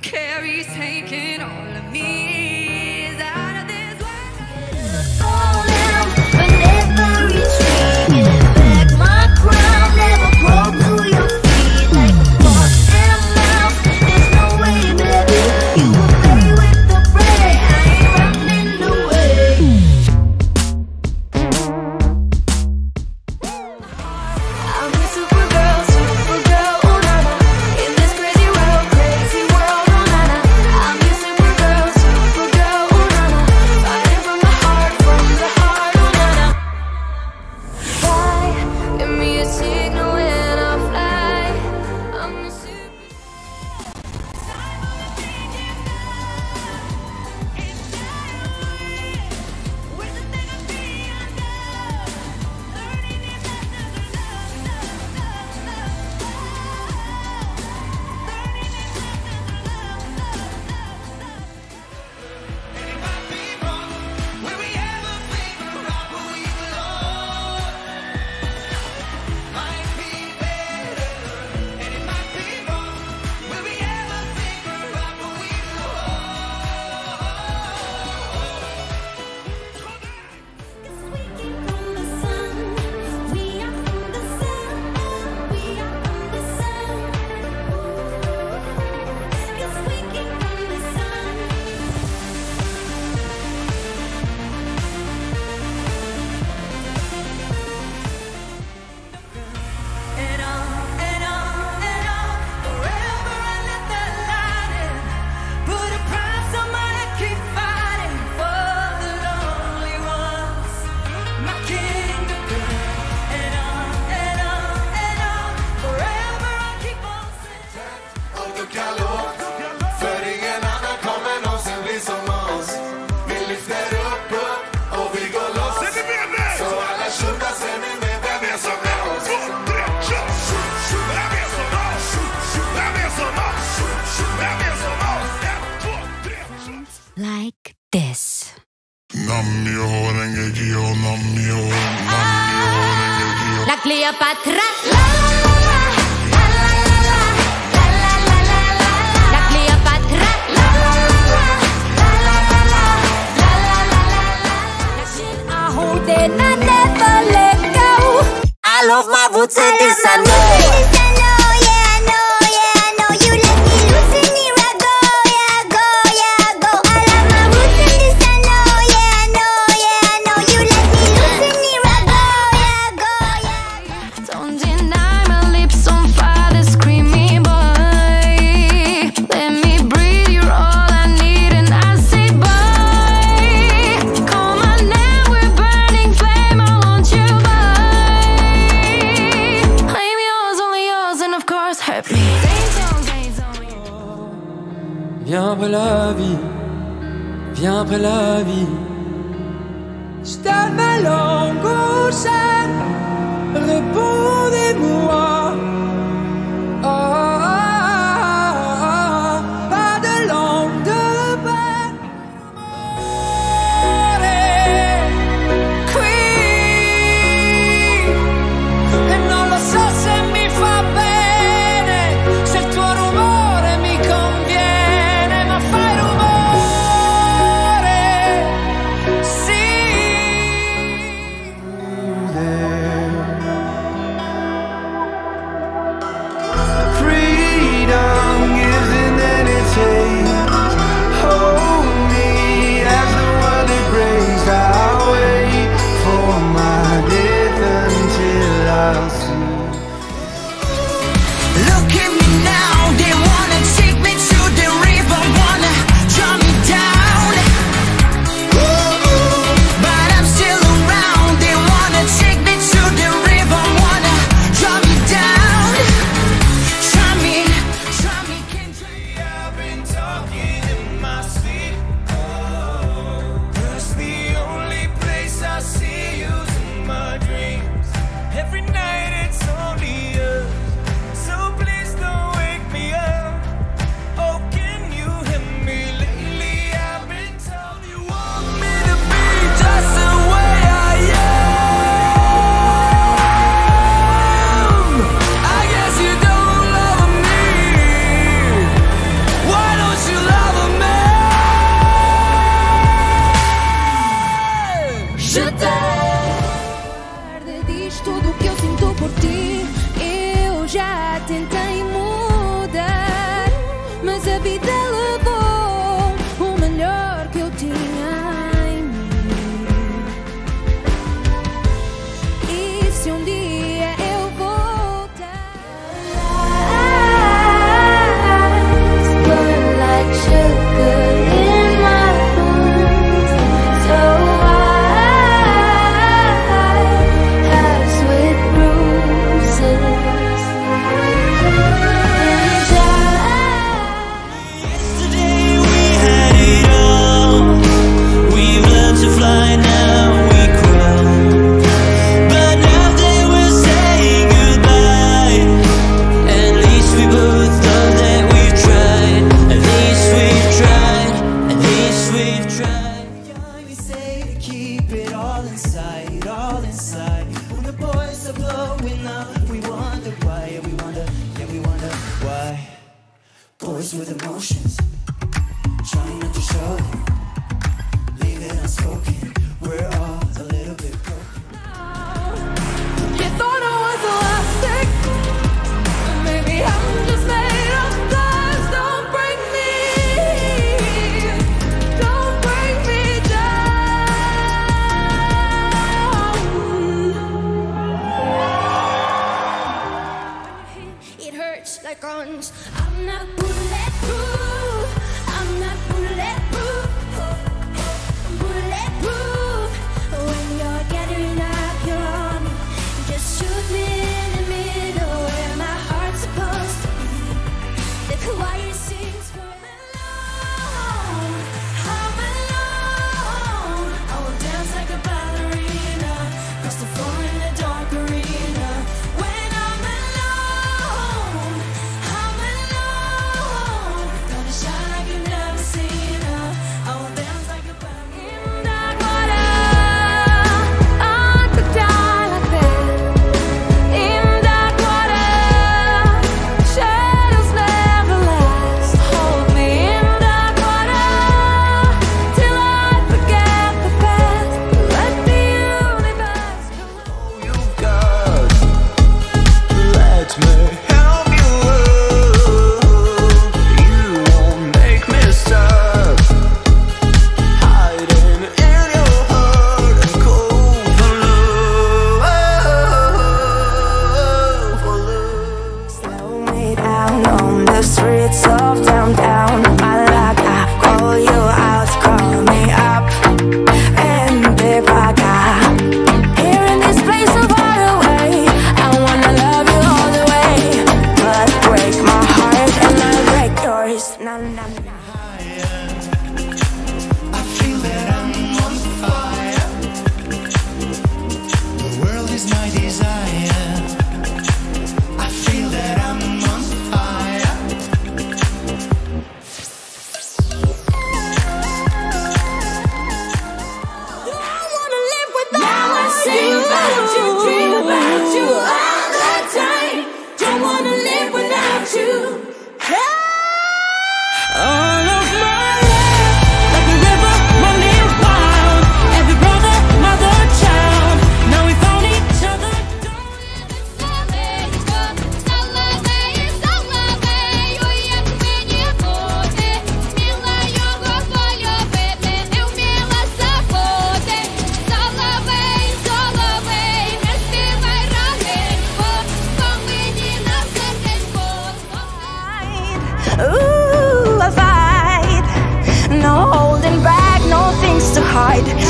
don't care, he's taking all of me. He's out of this world. Fall down, but never retreat. Give back my crown, never grow to your feet. Like a fox in a mouth, there's no way, baby. You will pay with the prey, I ain't running away. I'm a supergirl, like this. La Cleopatra. And I never let go. I love my roots and this I know. Viens après la vie, viens après la vie. Je t'aime ma langue au chêne, répondez-moi. Oh, oh, oh, oh, pas de langue de paix. More qui e non lo so se mi fa bene, se il tuo rumore mi conviene. Yeah. tarde, diz tudo o que eu sinto por ti. Eu já tentei mudar, mas a vida levou o melhor que eu tinha em mim. E se um dia boys with emotions, trying not to show it, leave it unspoken, we're all a little bit broken. You thought I was elastic, but maybe I'm just made of stars. Don't break me down. It hurts like guns, I'm not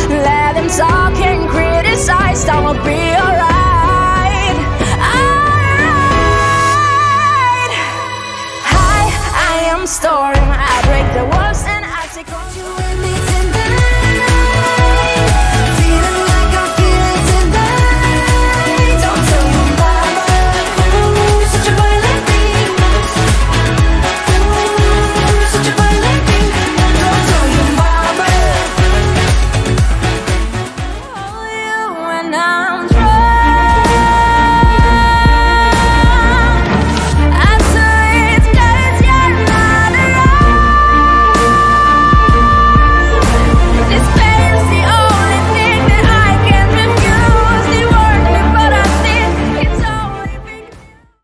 let them talk and criticize, I will be